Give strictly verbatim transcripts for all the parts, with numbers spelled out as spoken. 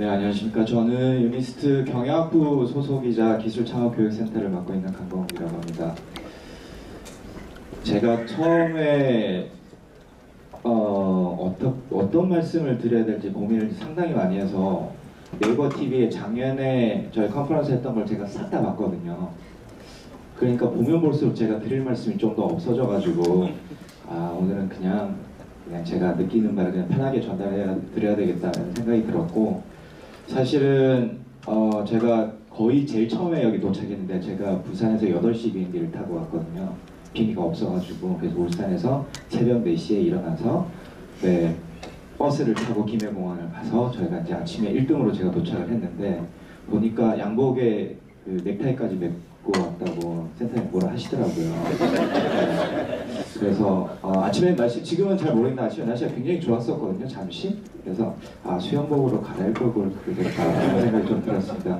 네, 안녕하십니까. 저는 유니스트 경영학부 소속이자 기술창업교육센터를 맡고 있는 강범욱이라고 합니다. 제가 처음에 어, 어떠, 어떤 말씀을 드려야 될지 고민을 상당히 많이 해서 네이버티비에 작년에 저희 컨퍼런스 했던 걸 제가 싹 다 봤거든요. 그러니까 보면 볼수록 제가 드릴 말씀이 좀 더 없어져가지고 아 오늘은 그냥 그냥 제가 느끼는 말을 그냥 편하게 전달해 드려야 되겠다는 생각이 들었고, 사실은 어, 제가 거의 제일 처음에 여기 도착했는데 제가 부산에서 여덟 시 비행기를 타고 왔거든요. 비행기가 없어가지고. 그래서 울산에서 새벽 네 시에 일어나서 네, 버스를 타고 김해공항을 가서 저희가 이제 아침에 일 등으로 제가 도착을 했는데, 보니까 양복에 그 넥타이까지 메고 왔다고 센터에 뭐라 하시더라고요. 네. 그래서 어, 아침에 날씨, 지금은 잘 모르겠는데 아침에 날씨가 굉장히 좋았었거든요, 잠시. 그래서 아 수영복으로 갈아입을 걸 그러겠다 이런 생각이 좀 들었습니다.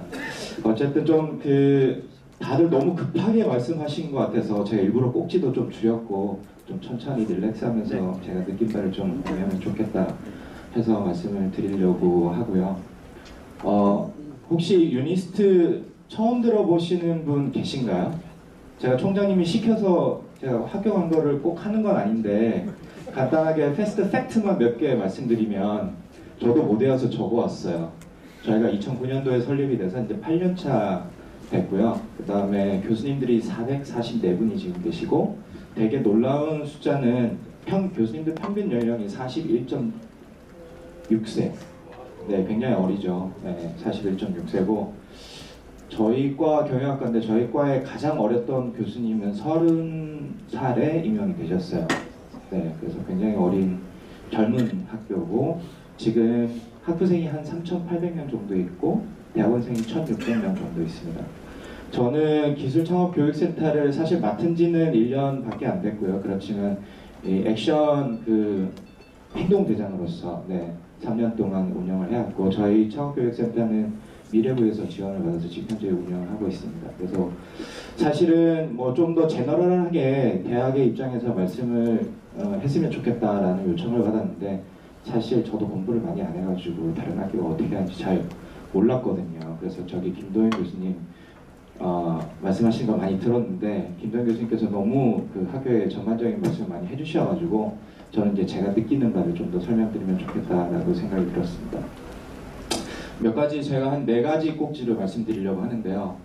어쨌든 좀 그 다들 너무 급하게 말씀하신 것 같아서 제가 일부러 꼭지도 좀 줄였고 좀 천천히 릴렉스하면서 네. 제가 느낀 바를 좀 보면 좋겠다 해서 말씀을 드리려고 하고요. 어, 혹시 유니스트 처음 들어보시는 분 계신가요? 제가 총장님이 시켜서 제가 학교 간 거를 꼭 하는 건 아닌데 간단하게 패스트 팩트만 몇 개 말씀드리면, 저도 못 외워서 적어왔어요. 저희가 이천구 년도에 설립이 돼서 이제 팔 년 차 됐고요. 그 다음에 교수님들이 사백사십사 분이 지금 계시고, 되게 놀라운 숫자는 평, 교수님들 평균 연령이 사십일 점 육 세. 네, 굉장히 어리죠. 네, 사십일 점 육 세고 저희과 경영학과인데 저희과의 가장 어렸던 교수님은 서른 살에 임명이 되셨어요. 네, 그래서 굉장히 어린 젊은 학교고, 지금 학부생이 한 삼천팔백 명 정도 있고 대학원생이 천육백 명 정도 있습니다. 저는 기술창업교육센터를 사실 맡은 지는 일 년밖에 안 됐고요. 그렇지만 이 액션 그 행동대장으로서 네, 삼 년 동안 운영을 해왔고, 저희 창업교육센터는 미래부에서 지원을 받아서 지금 현재 운영을 하고 있습니다. 그래서 사실은 뭐 좀 더 제너럴하게 대학의 입장에서 말씀을 어, 했으면 좋겠다라는 요청을 받았는데, 사실 저도 공부를 많이 안 해가지고 다른 학교가 어떻게 하는지 잘 몰랐거든요. 그래서 저기 김도현 교수님 어, 말씀하신 거 많이 들었는데, 김도현 교수님께서 너무 그 학교의 전반적인 말씀을 많이 해주셔가지고 저는 이제 제가 느끼는 바를 좀 더 설명드리면 좋겠다라고 생각이 들었습니다. 몇 가지, 제가 한 네 가지 꼭지를 말씀드리려고 하는데요.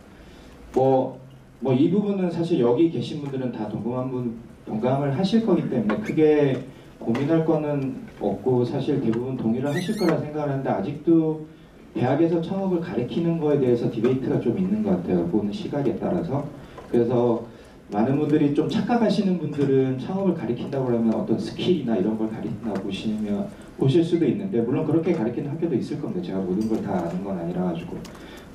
뭐, 뭐 이 부분은 사실 여기 계신 분들은 다 동감한 분, 동감을 하실 거기 때문에 크게 고민할 거는 없고, 사실 대부분 동의를 하실 거라 생각하는데, 아직도 대학에서 창업을 가리키는 거에 대해서 디베이트가 좀 있는 것 같아요. 보는 시각에 따라서. 그래서 많은 분들이 좀 착각하시는 분들은 창업을 가리킨다고 하면 어떤 스킬이나 이런 걸 가리킨다고 보시면, 보실 수도 있는데, 물론 그렇게 가리키는 학교도 있을 겁니다. 제가 모든 걸 다 아는 건 아니라 가지고.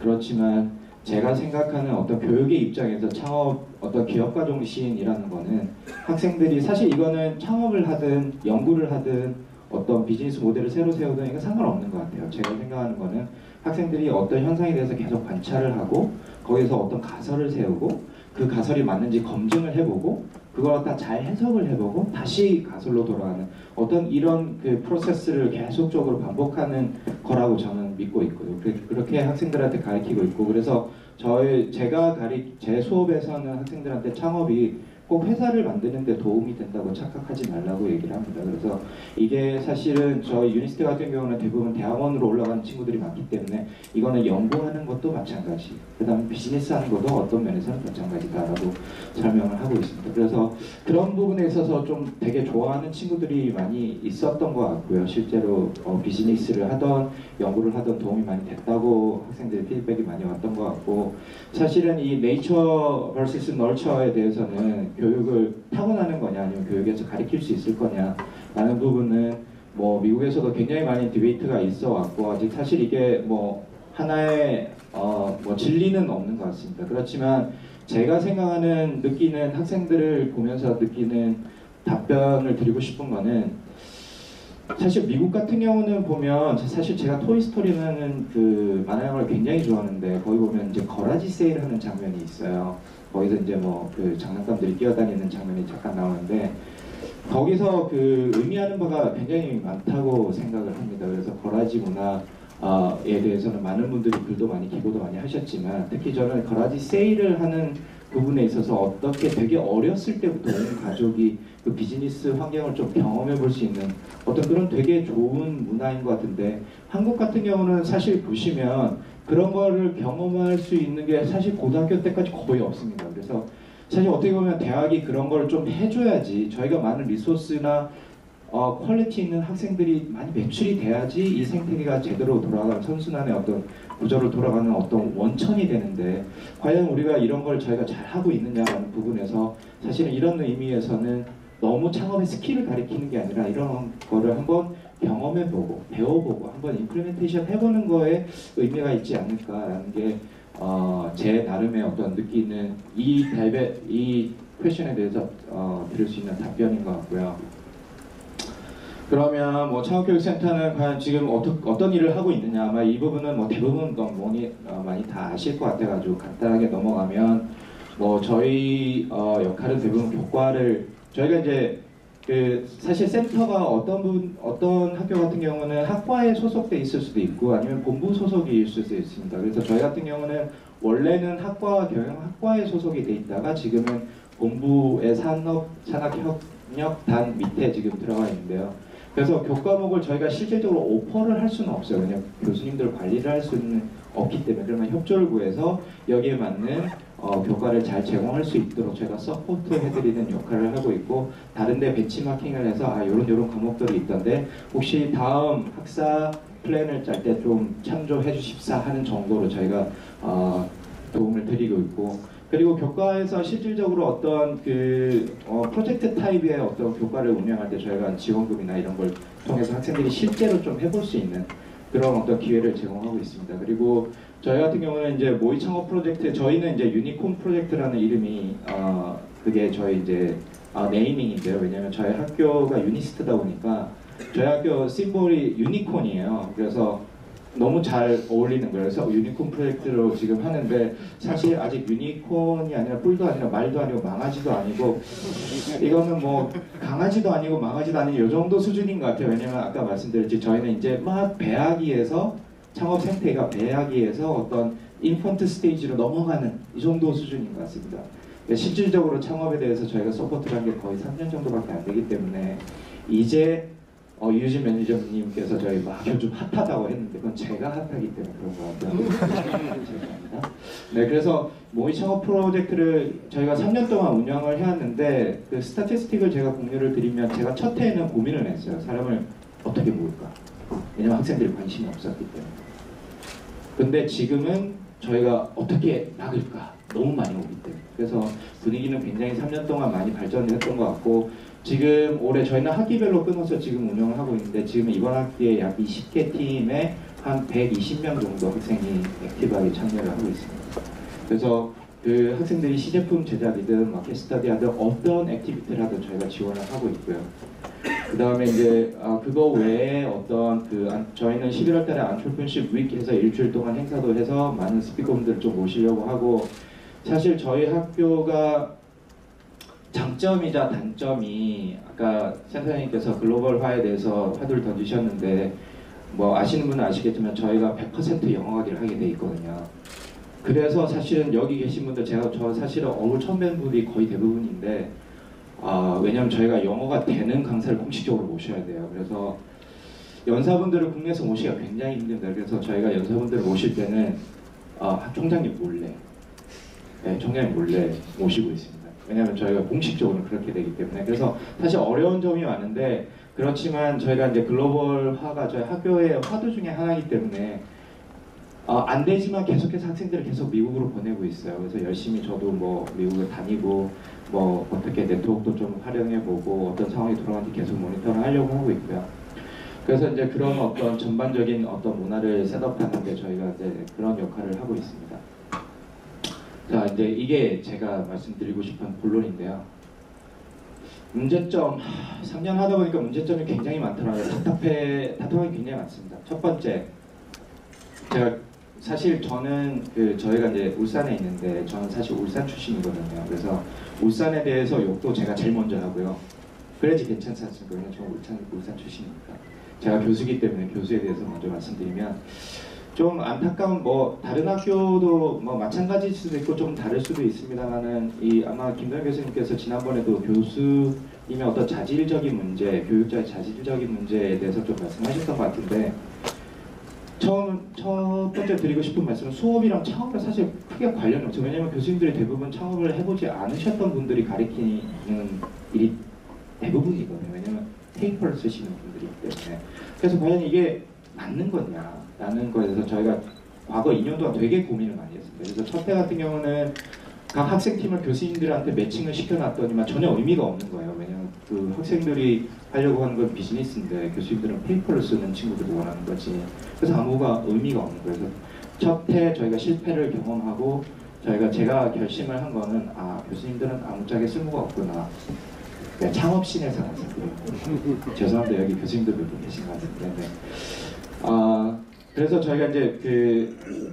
그렇지만 제가 생각하는 어떤 교육의 입장에서 창업, 어떤 기업가 정신이라는 거는 학생들이, 사실 이거는 창업을 하든 연구를 하든 어떤 비즈니스 모델을 새로 세우든 이건 상관없는 것 같아요. 제가 생각하는 거는 학생들이 어떤 현상에 대해서 계속 관찰을 하고 거기서 어떤 가설을 세우고 그 가설이 맞는지 검증을 해보고 그걸 갖다 잘 해석을 해보고 다시 가설로 돌아가는 어떤 이런 그 프로세스를 계속적으로 반복하는 거라고 저는 믿고 있고요. 그렇게 학생들한테 가르치고 있고, 그래서 저의 제가 가리 제 수업에서는 학생들한테 창업이 꼭 회사를 만드는 데 도움이 된다고 착각하지 말라고 얘기를 합니다. 그래서 이게 사실은 저희 유니스트 같은 경우는 대부분 대학원으로 올라간 친구들이 많기 때문에 이거는 연구하는 것도 마찬가지, 그 다음에 비즈니스 하는 것도 어떤 면에서는 마찬가지다라고 설명을 하고 있습니다. 그래서 그런 부분에 있어서 좀 되게 좋아하는 친구들이 많이 있었던 것 같고요. 실제로 어, 비즈니스를 하던 연구를 하던 도움이 많이 됐다고 학생들의 피드백이 많이 왔던 것 같고, 사실은 이 네이처 vs 널처에 대해서는 교육을 타고나는 거냐 아니면 교육에서 가르칠 수 있을 거냐 라는 부분은 뭐 미국에서도 굉장히 많은 디베이트가 있어 왔고, 아직 사실 이게 뭐 하나의 어 뭐 진리는 없는 것 같습니다. 그렇지만 제가 생각하는, 느끼는, 학생들을 보면서 느끼는 답변을 드리고 싶은 거는, 사실 미국 같은 경우는 보면, 사실 제가 토이스토리라는 그 만화 영화를 굉장히 좋아하는데 거기 보면 이제 거라지 세일하는 장면이 있어요. 거기서 이제 뭐 그 장난감들이 뛰어다니는 장면이 잠깐 나오는데, 거기서 그 의미하는 바가 굉장히 많다고 생각을 합니다. 그래서 거라지 문화 어에 대해서는 많은 분들이 글도 많이 기고도 많이 하셨지만, 특히 저는 가라지 세일을 하는 부분에 있어서 어떻게 되게 어렸을 때부터 온 가족이 그 비즈니스 환경을 좀 경험해 볼 수 있는 어떤 그런 되게 좋은 문화인 것 같은데, 한국 같은 경우는 사실 보시면 그런 거를 경험할 수 있는 게 사실 고등학교 때까지 거의 없습니다. 그래서 사실 어떻게 보면 대학이 그런 걸 좀 해줘야지, 저희가 많은 리소스나 어, 퀄리티 있는 학생들이 많이 배출이 돼야지 이 생태계가 제대로 돌아가는 선순환의 어떤 구조로 돌아가는 어떤 원천이 되는데, 과연 우리가 이런 걸 저희가 잘 하고 있느냐라는 부분에서 사실은 이런 의미에서는 너무 창업의 스킬을 가리키는 게 아니라 이런 거를 한번 경험해보고 배워보고 한번 임플리멘테이션 해보는 거에 의미가 있지 않을까라는 게 어, 제 나름의 어떤 느끼는 이 답변, 이 퀘션에 대해서 어, 드릴 수 있는 답변인 것 같고요. 그러면 뭐 창업교육센터는 과연 지금 어떠, 어떤 일을 하고 있느냐, 아마 이 부분은 뭐 대부분 뭐니, 어, 많이 다 아실 것 같아가지고 간단하게 넘어가면, 뭐 저희 어, 역할은 대부분 교과를 저희가 이제 그 사실 센터가 어떤 분 어떤 학교 같은 경우는 학과에 소속돼 있을 수도 있고 아니면 본부 소속이 있을 수도 있습니다. 그래서 저희 같은 경우는 원래는 학과 경영학과에 소속이 돼 있다가 지금은 본부의 산업 산학협력단 밑에 지금 들어가 있는데요. 그래서 교과목을 저희가 실질적으로 오퍼를 할 수는 없어요. 왜냐면 교수님들 관리를 할 수는 없기 때문에. 그러면 협조를 구해서 여기에 맞는 어, 교과를 잘 제공할 수 있도록 제가 서포트해드리는 역할을 하고 있고, 다른데 벤치마킹을 해서 아 요런 요런 과목들이 있던데 혹시 다음 학사 플랜을 짤 때 좀 참조해 주십사 하는 정도로 저희가 어, 도움을 드리고 있고, 그리고 교과에서 실질적으로 어떤 그 어, 프로젝트 타입의 어떤 교과를 운영할 때 저희가 지원금이나 이런 걸 통해서 학생들이 실제로 좀 해볼 수 있는 그런 어떤 기회를 제공하고 있습니다. 그리고 저희 같은 경우는 이제 모의 창업 프로젝트, 저희는 이제 유니콘 프로젝트라는 이름이 어, 그게 저희 이제 어, 네이밍인데요. 왜냐하면 저희 학교가 유니스트다 보니까 저희 학교 심볼이 유니콘이에요. 그래서 너무 잘 어울리는 거예요. 그래서 유니콘 프로젝트로 지금 하는데, 사실 아직 유니콘이 아니라 뿔도 아니라 말도 아니고 망아지도 아니고 이거는 뭐 강아지도 아니고 망아지도 아닌 이 정도 수준인 것 같아요. 왜냐면 아까 말씀드렸지, 저희는 이제 막 배아기에서 창업 생태가 배아기에서 어떤 인펀트 스테이지로 넘어가는 이 정도 수준인 것 같습니다. 실질적으로 창업에 대해서 저희가 서포트를 한 게 거의 삼 년 정도밖에 안 되기 때문에, 이제 어, 유진 매니저님께서 저희 막 요즘 핫하다고 했는데 그건 제가 핫하기 때문에 그런 것 같아요. 네, 그래서 모의 창업 프로젝트를 저희가 삼 년 동안 운영을 해왔는데, 그 스타티스틱을 제가 공유를 드리면, 제가 첫 해에는 고민을 했어요. 사람을 어떻게 모을까? 왜냐면 학생들이 관심이 없었기 때문에. 근데 지금은 저희가 어떻게 막을까? 너무 많이 오기 때문에. 그래서 분위기는 굉장히 삼 년 동안 많이 발전했던 것 같고, 지금 올해 저희는 학기별로 끊어서 지금 운영을 하고 있는데, 지금 이번 학기에 약 이십 개 팀에 한 백이십 명 정도 학생이 액티브하게 참여를 하고 있습니다. 그래서 그 학생들이 시제품 제작이든 마켓 스터디하든 어떤 액티비티를 하든 저희가 지원을 하고 있고요. 그 다음에 이제 아 그거 외에 어떤 그 안, 저희는 십일월 달에 안트레프니어십 위크에서 일주일 동안 행사도 해서 많은 스피커분들을 좀 모시려고 하고, 사실 저희 학교가 장점이자 단점이, 아까 센터장님께서 글로벌화에 대해서 화두를 던지셨는데, 뭐 아시는 분은 아시겠지만 저희가 백 퍼센트 영어 강의를 하게 돼 있거든요. 그래서 사실은 여기 계신 분들, 제가 저 사실은 어울 처음 뵌 분이 거의 대부분인데, 아 왜냐면 저희가 영어가 되는 강사를 공식적으로 모셔야 돼요. 그래서 연사분들을 국내에서 모시기가 굉장히 힘듭니다. 그래서 저희가 연사분들을 모실 때는 아, 총장님 몰래, 네, 총장님 몰래 모시고 있습니다. 왜냐하면 저희가 공식적으로 그렇게 되기 때문에. 그래서 사실 어려운 점이 많은데, 그렇지만 저희가 이제 글로벌화가 저희 학교의 화두 중에 하나이기 때문에 어, 안 되지만 계속해서 학생들을 계속 미국으로 보내고 있어요. 그래서 열심히 저도 뭐 미국에 다니고 뭐 어떻게 네트워크도 좀 활용해보고 어떤 상황이 돌아가는지 계속 모니터를 하려고 하고 있고요. 그래서 이제 그런 어떤 전반적인 어떤 문화를 셋업하는 게 저희가 이제 그런 역할을 하고 있습니다. 자, 이제 이게 제가 말씀드리고 싶은 본론인데요. 문제점, 삼 년 하다 보니까 문제점이 굉장히 많더라고요. 답답해, 답답함이 굉장히 많습니다. 첫 번째, 제가 사실 저는 그 저희가 이제 울산에 있는데, 저는 사실 울산 출신이거든요. 그래서 울산에 대해서 욕도 제가 제일 먼저 하고요. 그래야지 괜찮지 않습니까? 왜냐면 저는 울산, 울산 출신이니까. 제가 교수이기 때문에 교수에 대해서 먼저 말씀드리면, 좀 안타까운, 뭐 다른 학교도 뭐 마찬가지일 수도 있고 좀 다를 수도 있습니다만은, 이 아마 김도현 교수님께서 지난번에도 교수님의 어떤 자질적인 문제, 교육자의 자질적인 문제에 대해서 좀 말씀하셨던 것 같은데, 처음, 첫 번째 드리고 싶은 말씀은 수업이랑 창업은 사실 크게 관련이 없죠. 왜냐하면 교수님들이 대부분 창업을 해보지 않으셨던 분들이 가르치는 일이 대부분이거든요. 왜냐하면 페이퍼를 쓰시는 분들이기 때문에. 그래서 과연 이게 맞는 거냐 라는 거에 대해서 저희가 과거 이 년 동안 되게 고민을 많이 했습니다. 그래서 첫 해 같은 경우는 각 학생팀을 교수님들한테 매칭을 시켜놨더니만 전혀 의미가 없는 거예요. 왜냐하면 그 학생들이 하려고 하는 건 비즈니스인데 교수님들은 페이퍼를 쓰는 친구들이 원하는 거지. 그래서 아무가 의미가 없는 거예요. 그래서 첫 해 저희가 실패를 경험하고, 저희가 제가 결심을 한 거는, 아, 교수님들은 아무짝에 쓸모가 없구나. 네, 창업신에서 나서 죄송합니다. 여기 교수님들 몇 분 계신 것 같은데. 네. 아, 그래서 저희가 이제 그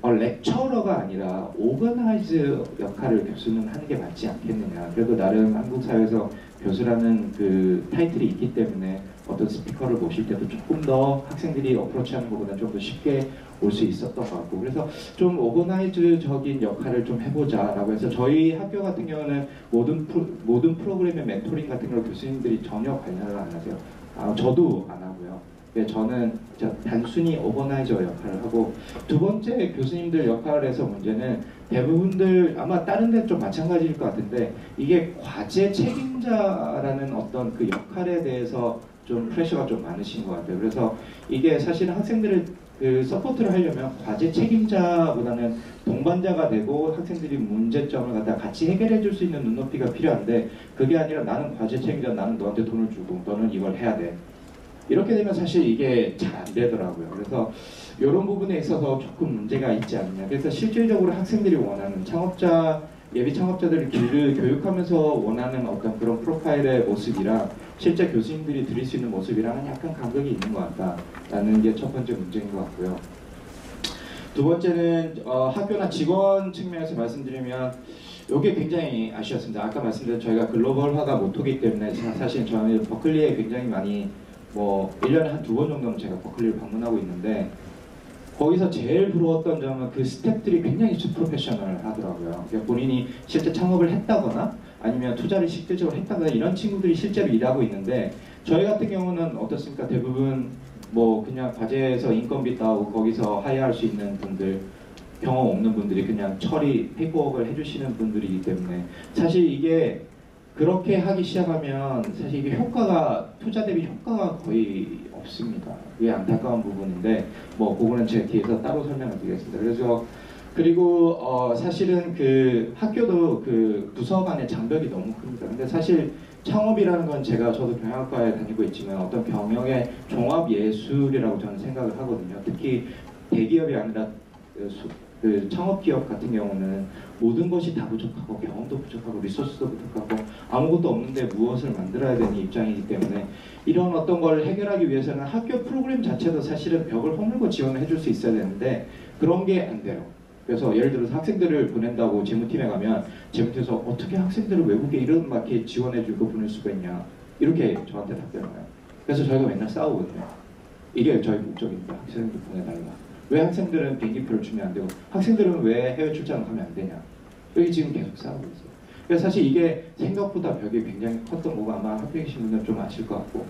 어, 렉처러가 아니라 오거나이즈 역할을 교수는 하는 게 맞지 않겠느냐. 그래도 나름 한국 사회에서 교수라는 그 타이틀이 있기 때문에 어떤 스피커를 모실 때도 조금 더 학생들이 어프로치하는 것보다 좀 더 쉽게 올 수 있었던 것 같고, 그래서 좀 오거나이즈적인 역할을 좀 해보자 라고 해서, 저희 학교 같은 경우는 모든, 프로, 모든 프로그램의 멘토링 같은 걸 교수님들이 전혀 관여를 안 하세요. 아, 저도 안 하고요. 네, 저는 단순히 오거나이저 역할을 하고, 두 번째 교수님들 역할에서 문제는 대부분들 아마 다른 데 좀 마찬가지일 것 같은데, 이게 과제 책임자라는 어떤 그 역할에 대해서 좀 프레셔가 좀 많으신 것 같아요. 그래서 이게 사실 학생들을 그 서포트를 하려면 과제 책임자보다는 동반자가 되고, 학생들이 문제점을 갖다 같이 해결해 줄 수 있는 눈높이가 필요한데, 그게 아니라 나는 과제 책임자, 나는 너한테 돈을 주고 너는 이걸 해야 돼. 이렇게 되면 사실 이게 잘 안 되더라고요. 그래서 이런 부분에 있어서 조금 문제가 있지 않냐. 그래서 실질적으로 학생들이 원하는 창업자, 예비 창업자들을 교육하면서 원하는 어떤 그런 프로파일의 모습이랑 실제 교수님들이 드릴 수 있는 모습이랑은 약간 간극이 있는 것 같다라는 게 첫 번째 문제인 것 같고요. 두 번째는 어, 학교나 직원 측면에서 말씀드리면, 이게 굉장히 아쉬웠습니다. 아까 말씀드린 저희가 글로벌화가 모토기 때문에, 사실 저는 버클리에 굉장히 많이, 뭐 일 년에 한 두 번 정도는 제가 버클리를 방문하고 있는데, 거기서 제일 부러웠던 점은 그 스태프들이 굉장히 프로페셔널 하더라고요. 그러니까 본인이 실제 창업을 했다거나 아니면 투자를 실질적으로 했다거나 이런 친구들이 실제로 일하고 있는데, 저희 같은 경우는 어떻습니까? 대부분 뭐 그냥 과제에서 인건비 따오고 거기서 하야할 수 있는 분들, 경험 없는 분들이 그냥 처리, 페이퍼워크를 해주시는 분들이기 때문에, 사실 이게 그렇게 하기 시작하면 사실 이게 효과가, 투자 대비 효과가 거의 없습니다. 그게 안타까운 부분인데, 뭐 그거는 제가 뒤에서 따로 설명을 드리겠습니다. 그래서 그리고 어 사실은 그 학교도 그 부서 간의 장벽이 너무 큽니다. 근데 사실 창업이라는 건, 제가 저도 경영학과에 다니고 있지만 어떤 경영의 종합 예술이라고 저는 생각을 하거든요. 특히 대기업이 아니라 수, 그 창업기업 같은 경우는 모든 것이 다 부족하고, 경험도 부족하고, 리소스도 부족하고, 아무것도 없는데 무엇을 만들어야 되는 입장이기 때문에, 이런 어떤 걸 해결하기 위해서는 학교 프로그램 자체도 사실은 벽을 허물고 지원을 해줄 수 있어야 되는데, 그런 게 안 돼요. 그래서 예를 들어서 학생들을 보낸다고 재무팀에 가면, 재무팀에서 어떻게 학생들을 외국에 이런 막 이렇게 지원해주고 보낼 수가 있냐, 이렇게 저한테 답변을 해요. 그래서 저희가 맨날 싸우거든요. 이게 저희 목적입니다. 학생들 보내달라. 왜 학생들은 비행기표를 주면 안 되고, 학생들은 왜 해외 출장을 가면 안 되냐. 여기 지금 계속 싸우고 있어요. 그래서 사실 이게 생각보다 벽이 굉장히 컸던 거고, 아마 학교에 계신 분들은 좀 아실 것 같고.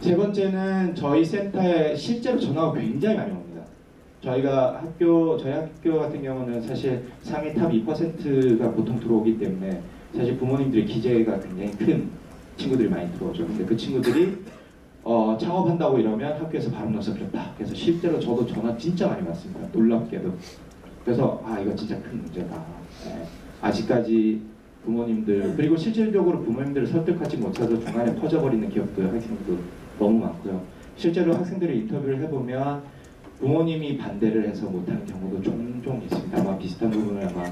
세 번째는 저희 센터에 실제로 전화가 굉장히 많이 옵니다. 저희가 학교, 저희 학교 같은 경우는 사실 상위 탑 이 퍼센트가 보통 들어오기 때문에, 사실 부모님들의 기재가 굉장히 큰 친구들이 많이 들어오죠. 근데 그 친구들이 어, 창업한다고 이러면 학교에서 발음나서 그렇다. 그래서 실제로 저도 전화 진짜 많이 받습니다. 놀랍게도. 그래서 아, 이거 진짜 큰 문제다. 네. 아직까지 부모님들, 그리고 실질적으로 부모님들을 설득하지 못해서 중간에 퍼져버리는 기업들, 학생도 너무 많고요. 실제로 학생들의 인터뷰를 해보면 부모님이 반대를 해서 못하는 경우도 종종 있습니다. 아마 비슷한 부분을 아마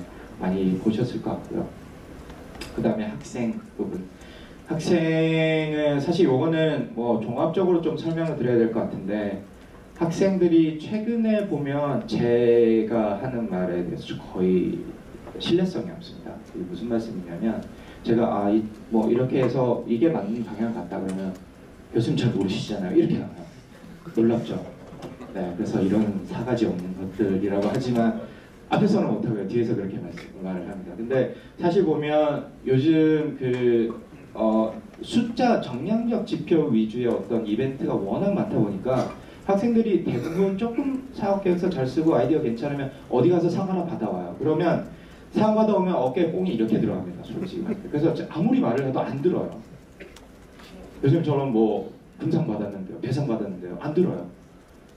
많이 보셨을 것 같고요. 그 다음에 학생 부분. 학생은 사실 요거는 뭐 종합적으로 좀 설명을 드려야 될 것 같은데, 학생들이 최근에 보면 제가 하는 말에 대해서 거의 신뢰성이 없습니다. 이게 무슨 말씀이냐면, 제가 아, 이, 뭐 이렇게 해서 이게 맞는 방향 같다 그러면 요즘 잘 모르시잖아요. 이렇게 나와요. 놀랍죠? 네, 그래서 이런 사가지 없는 것들이라고 하지만 앞에서는 못하고요. 뒤에서 그렇게 말을 합니다. 근데 사실 보면 요즘 그 어, 숫자 정량적 지표 위주의 어떤 이벤트가 워낙 많다 보니까 학생들이 대부분 조금 사업계획서 잘 쓰고 아이디어 괜찮으면 어디 가서 상 하나 받아와요. 그러면 상 받아오면 어깨에 뽕이 이렇게 들어갑니다. 솔직히. 그래서 아무리 말을 해도 안 들어요. 요즘 저는 뭐 금상 받았는데요. 배상 받았는데요. 안 들어요.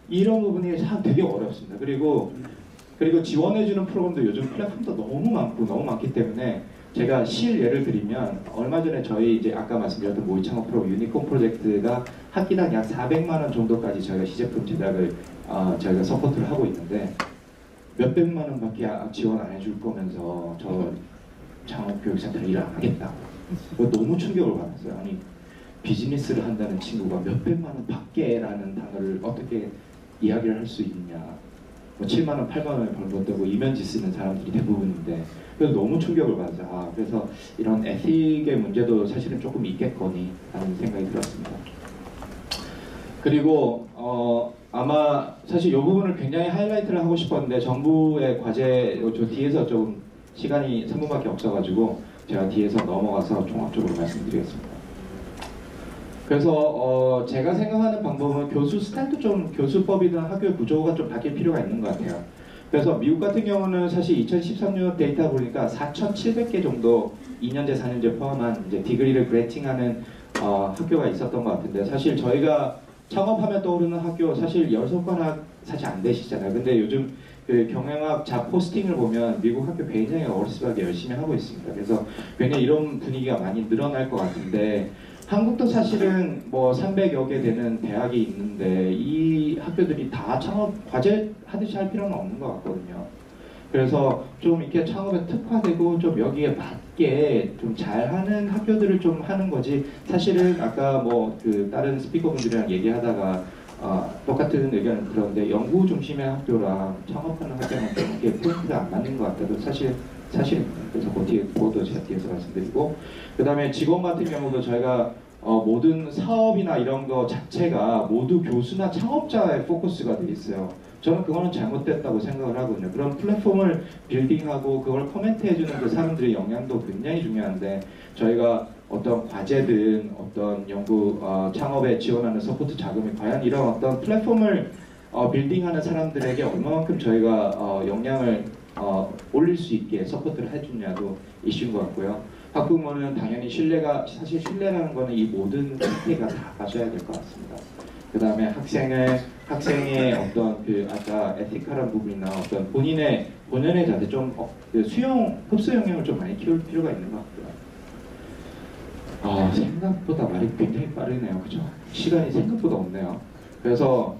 이런 부분이 참 되게 어렵습니다. 그리고 그리고 지원해주는 프로그램도 요즘 플랫폼도 너무 많고 너무 많기 때문에 제가 실 예를 드리면 얼마 전에 저희 이제 아까 말씀드렸던 모의 창업 프로 유니콘 프로젝트가 학기당 약 사백만 원 정도까지 저희가 시제품 제작을 어, 저희가 서포트를 하고 있는데 몇백만 원밖에 지원 안 해줄 거면서 저 창업교육센터 일 안 하겠다. 너무 충격을 받았어요. 아니 비즈니스를 한다는 친구가 몇백만 원 밖에라는 단어를 어떻게 이야기를 할 수 있냐. 뭐 칠만 원, 팔만 원에 벌었다고 이면지 쓰는 사람들이 대부분인데 그래서 너무 충격을 받아서 아, 그래서 이런 에틱의 문제도 사실은 조금 있겠거니 라는 생각이 들었습니다. 그리고 어, 아마 사실 이 부분을 굉장히 하이라이트를 하고 싶었는데 정부의 과제 저 뒤에서 좀 시간이 삼 분밖에 없어가지고 제가 뒤에서 넘어가서 종합적으로 말씀드리겠습니다. 그래서 어, 제가 생각하는 방법은 교수 스타일도 좀 교수법이든 학교 구조가 좀 바뀔 필요가 있는 것 같아요. 그래서 미국 같은 경우는 사실 이천십삼 년 데이터 보니까 사천칠백 개 정도 이 년제, 사 년제 포함한 이제 디그리를 그레팅하는 어, 학교가 있었던 것 같은데 사실 저희가 창업하면 떠오르는 학교 사실 열 손가락 사실 안 되시잖아요. 근데 요즘 그 경영학 잡 포스팅을 보면 미국 학교 굉장히 어리석하게 열심히 하고 있습니다. 그래서 굉장히 이런 분위기가 많이 늘어날 것 같은데 한국도 사실은 뭐 삼백여 개 되는 대학이 있는데 이 학교들이 다 창업 과제 하듯이 할 필요는 없는 것 같거든요. 그래서 좀 이렇게 창업에 특화되고 좀 여기에 맞게 좀 잘하는 학교들을 좀 하는 거지 사실은 아까 뭐 그 다른 스피커분들이랑 얘기하다가 어 똑같은 의견을 들었는데 연구 중심의 학교랑 창업하는 학교랑 이게 포인트가 안 맞는 것 같아도 사실 사실입니다. 그래서 그 뒤에, 그것도 제가 뒤에서 말씀드리고 그 다음에 직원 같은 경우도 저희가 어, 모든 사업이나 이런 거 자체가 모두 교수나 창업자의 포커스가 돼 있어요. 저는 그거는 잘못됐다고 생각을 하거든요. 그런 플랫폼을 빌딩하고 그걸 커멘트해주는 그 사람들의 영향도 굉장히 중요한데 저희가 어떤 과제든 어떤 연구 어, 창업에 지원하는 서포트 자금이 과연 이런 어떤 플랫폼을 어, 빌딩하는 사람들에게 얼마만큼 저희가 어, 영향을 어, 올릴 수 있게 서포트를 해주냐도 이슈인 것 같고요. 학부모는 당연히 신뢰가 사실 신뢰라는 거는 이 모든 상태가 다 가져야 될 것 같습니다. 그 다음에 학생의 학생의 어떤 그 아까 에티컬한 부분이나 어떤 본인의 본연의 자세 좀 어, 그 수용 흡수 영역을 좀 많이 키울 필요가 있는 것 같고요. 아 생각보다 말이 굉장히 빠르네요, 그죠? 시간이 생각보다 없네요. 그래서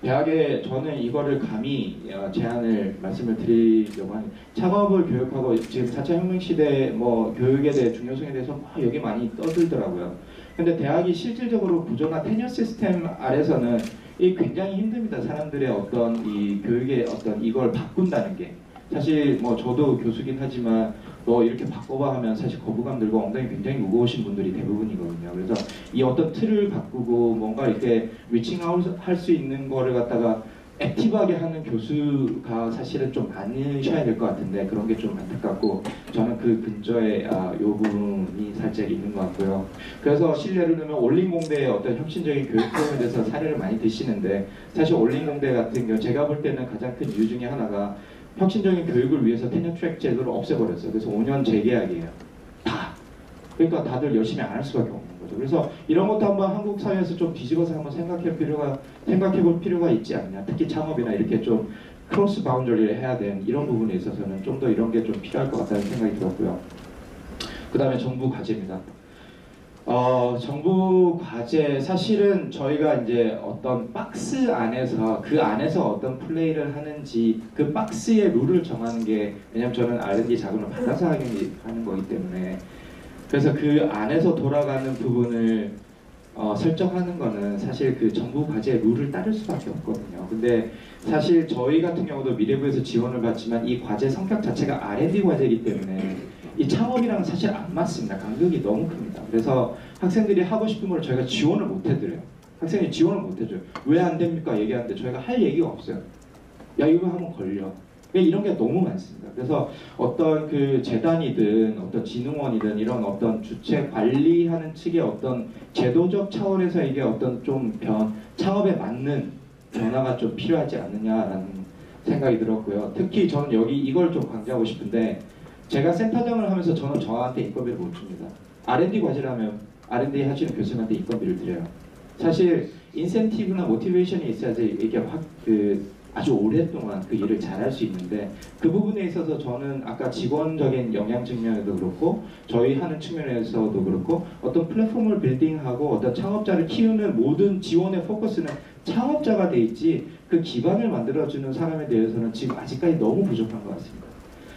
대학에 저는 이거를 감히 제안을 말씀을 드리려고 하는 창업을 교육하고 지금 사 차 혁명시대 뭐 교육에 대해 중요성에 대해서 막 여기 많이 떠들더라고요. 근데 대학이 실질적으로 구조나 테뉴어 시스템 아래서는 이 굉장히 힘듭니다. 사람들의 어떤 이 교육의 어떤 이걸 바꾼다는 게 사실 뭐 저도 교수긴 하지만 뭐 이렇게 바꿔봐 하면 사실 거부감 들고 엉덩이 굉장히 무거우신 분들이 대부분이거든요. 그래서 이 어떤 틀을 바꾸고 뭔가 이렇게 리칭아웃 할 수 있는 거를 갖다가 액티브하게 하는 교수가 사실은 좀 많으셔야 될 것 같은데 그런 게 좀 안타깝고 저는 그 근저에 아, 요 부분이 살짝 있는 것 같고요. 그래서 실례를 넣으면 올림공대의 어떤 혁신적인 교육 프로그램에 대해서 사례를 많이 드시는데 사실 올림공대 같은 경우 제가 볼 때는 가장 큰 이유 중에 하나가 혁신적인 교육을 위해서 테뉴어 트랙 제도를 없애버렸어요. 그래서 오 년 재계약이에요. 다. 그러니까 다들 열심히 안 할 수밖에 없는 거죠. 그래서 이런 것도 한번 한국 사회에서 좀 뒤집어서 한번 생각해 필요가, 생각해볼 필요가 있지 않냐. 특히 창업이나 이렇게 좀 크로스 바운더리를 해야 되는 이런 부분에 있어서는 좀 더 이런 게 좀 필요할 것 같다는 생각이 들었고요. 그 다음에 정부 과제입니다. 어, 정부 과제 사실은 저희가 이제 어떤 박스 안에서 그 안에서 어떤 플레이를 하는지 그 박스의 룰을 정하는 게 왜냐면 저는 알 앤 디 자금을 받아서 하는 거기 때문에 그래서 그 안에서 돌아가는 부분을 어, 설정하는 거는 사실 그 정부 과제의 룰을 따를 수밖에 없거든요. 근데 사실 저희 같은 경우도 미래부에서 지원을 받지만 이 과제 성격 자체가 알 앤 디 과제이기 때문에 이 창업이랑 사실 안 맞습니다. 간격이 너무 큽니다. 그래서 학생들이 하고 싶은 걸 저희가 지원을 못 해드려요. 학생이 지원을 못 해줘요. 왜 안 됩니까? 얘기하는데 저희가 할 얘기가 없어요. 야, 이거 하면 걸려. 이런 게 너무 많습니다. 그래서 어떤 그 재단이든 어떤 진흥원이든 이런 어떤 주체 관리하는 측의 어떤 제도적 차원에서 이게 어떤 좀 변, 창업에 맞는 변화가 좀 필요하지 않느냐라는 생각이 들었고요. 특히 저는 여기 이걸 좀 강조하고 싶은데, 제가 센터장을 하면서 저는 저한테 인건비를 못 줍니다. 알 앤 디 과제를 하면 알 앤 디 하시는 교수님한테 인건비를 드려요. 사실 인센티브나 모티베이션이 있어야지 이게 확 그 아주 오랫동안 그 일을 잘할 수 있는데, 그 부분에 있어서 저는 아까 직원적인 영향 측면에도 그렇고 저희 하는 측면에서도 그렇고 어떤 플랫폼을 빌딩하고 어떤 창업자를 키우는 모든 지원의 포커스는 창업자가 돼 있지, 그 기반을 만들어주는 사람에 대해서는 지금 아직까지 너무 부족한 것 같습니다.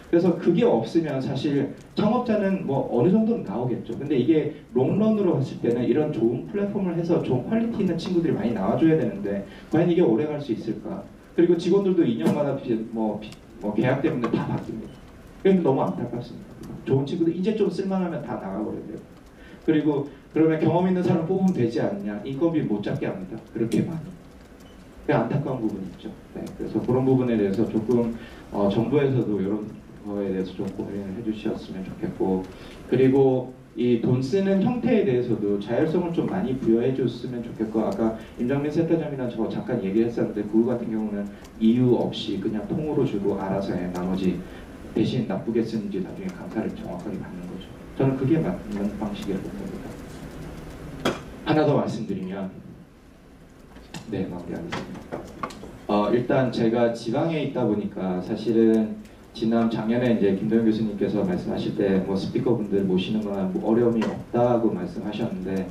그래서 그게 없으면 사실 창업자는 뭐 어느 정도는 나오겠죠. 근데 이게 롱런으로 봤을 때는 이런 좋은 플랫폼을 해서 좋은 퀄리티 있는 친구들이 많이 나와줘야 되는데, 과연 이게 오래 갈 수 있을까? 그리고 직원들도 이 년마다 뭐, 뭐 계약 때문에 다 바뀝니다. 그러니까 너무 안타깝습니다. 좋은 친구들 이제 좀 쓸만하면 다 나가버려요. 그리고 그러면 경험 있는 사람 뽑으면 되지 않냐? 인건비 못 잡게 합니다. 그렇게 많이. 안타까운 부분이 있죠. 네, 그래서 그런 부분에 대해서 조금 어, 정부에서도 이런 거에 대해서 좀 고민을 해주셨으면 좋겠고, 그리고 이 돈 쓰는 형태에 대해서도 자율성을 좀 많이 부여해 줬으면 좋겠고, 아까 임정민 센터장이나 저 잠깐 얘기했었는데 그 같은 경우는 이유 없이 그냥 통으로 주고 알아서 해, 나머지 대신 나쁘게 쓰는지 나중에 감사를 정확하게 받는 거죠. 저는 그게 맞는 방식이라고 봅니다. 하나 더 말씀드리면 네 마무리하겠습니다. 어, 일단 제가 지방에 있다 보니까 사실은 지난 작년에 이제 김도영 교수님께서 말씀하실 때 뭐 스피커분들 모시는 거나 뭐 어려움이 없다고 말씀하셨는데,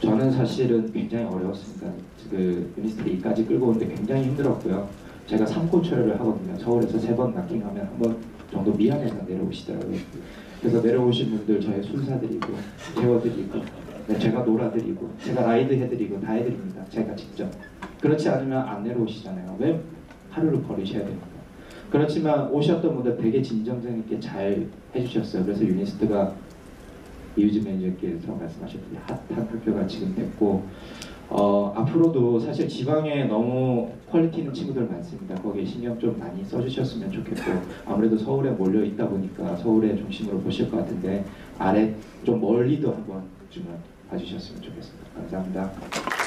저는 사실은 굉장히 어려웠습니다. 그 유니스트 이까지 끌고 오는데 굉장히 힘들었고요. 제가 삼 코 철회를 하거든요. 서울에서 세 번 낙킹하면 한 번 정도 미안해서 내려오시더라고요. 그래서 내려오신 분들 저의 술사드리고 재워드리고 네, 제가 놀아드리고 제가 라이드 해드리고 다 해드립니다. 제가 직접. 그렇지 않으면 안 내려오시잖아요. 왜 하루를 버리셔야 됩니까? 그렇지만 오셨던 분들 되게 진정성 있게 잘 해주셨어요. 그래서 유니스트가 이유지 매니저께서 말씀하셨듯이 핫한 학교가 지금 됐고, 어, 앞으로도 사실 지방에 너무 퀄리티 있는 친구들 많습니다. 거기에 신경 좀 많이 써주셨으면 좋겠고, 아무래도 서울에 몰려 있다 보니까 서울의 중심으로 보실 것 같은데 아래 좀 멀리도 한번 주면 봐주셨으면 좋겠습니다. 감사합니다.